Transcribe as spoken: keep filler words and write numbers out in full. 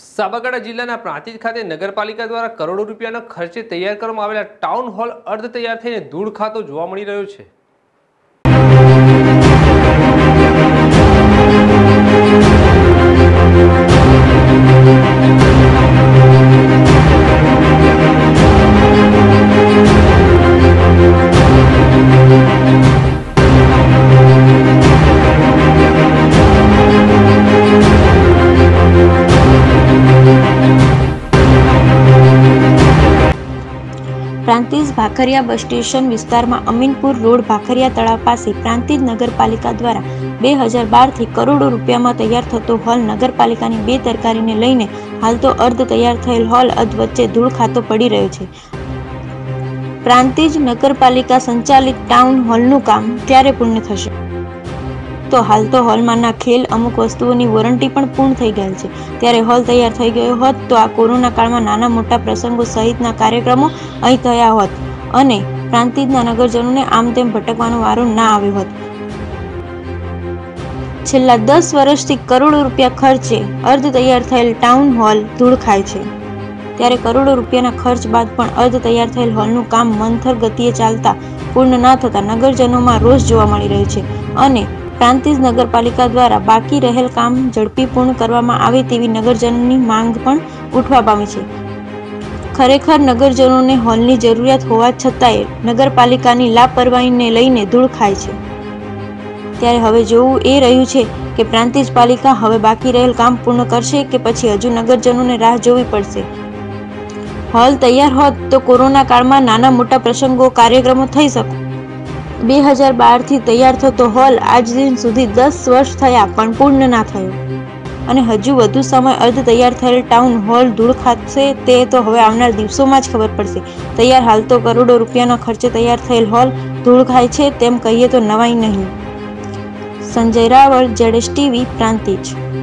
साबरकांठा जिल्लाना प्रांतिज खाते नगरपालिका द्वारा करोड़ों रूपियाना खर्चे तैयार करवामां आवेला टाउन होल अर्ध तैयार थईने धूळ खातो जोवा मळी रह्यो छे। प्रांतिज भांखरीया बस स्टेशन विस्तार में अमीनपुर रोड भांखरीया तळाव पासे प्रांतिज नगरपालिका द्वारा दो हज़ार बारह थी करोड़ों रुपया में तैयार थतो हॉल नगरपालिका की बे तरकारी ने लईने हाल तो अर्ध तैयार थयेल हॉल अधवच्चे धूल खातो पड़ी रह्यो छे। प्रांतिज नगरपालिका संचालित टाउन हॉलनु काम क्यारे पूर्ण थशे? तो हाल तो हॉल में ना खेल अमुक वस्तुओं की वोरंटी पण पूर्ण थी गई है, त्यारे हॉल तैयार थी गयो होत तो आ कोरोना काल में नाना मोटा प्रसंगों सहित कार्यक्रमों अहीं थया होत अने प्रांतिजना नगरजनों ने आम तेम भटकवानो वारो ना आव्यो होत। छेल्ला दस वर्षथी करोड़ों रूपिया खर्चे अर्ध तैयार थयेल टाउन हॉल धूल खाय छे, त्यारे करोड़ों रूपियाना खर्च बाद पण अर्ध तैयार थयेल हॉलनुं काम मंथर गतिए चालता पूर्ण न थता नगरजनोमां रोष जोवा मळी रह्यो छे अने प्रांतिज नगरपालिका द्वारा बाकी रहेल काम झड़पी पूर्ण करवामां आवे तेवी नगरजनोनी मांग पण उठवा पामी छे। खरेखर नगरजनोने हॉलनी जरूरियात होवा छतांय नगरपालिकानी लापरवाहीने लईने धूळ खाय छे, त्यारे हवे जोवुं ए रह्युं छे के प्रांतिज पालिका हवे बाकी रहेल काम पूर्ण करशे के पछी हजू नगरजनोने राह जोवी पड़शे। हॉल तैयार होत तो कोरोना काळमां नाना मोटा प्रसंगो कार्यक्रमो थई शके। दो हज़ार बारह थी तैयार थतो हॉल आज दिन सुधी दस वर्ष थया पण पूर्ण ना थयो अने हजू वधु समय अर्ध तैयार थयेल टाउन हॉल धूल खाशे ते तो हवे आवनार दिवसोमां ज खबर पड़शे। तैयार हाल तो करोड़ों रूपियाना खर्चे तैयार थयेल हॉल धूल खाय छे तेम कहीए तो नवाई नहीं। Sanjay Rawal, Z S TV, Prantij.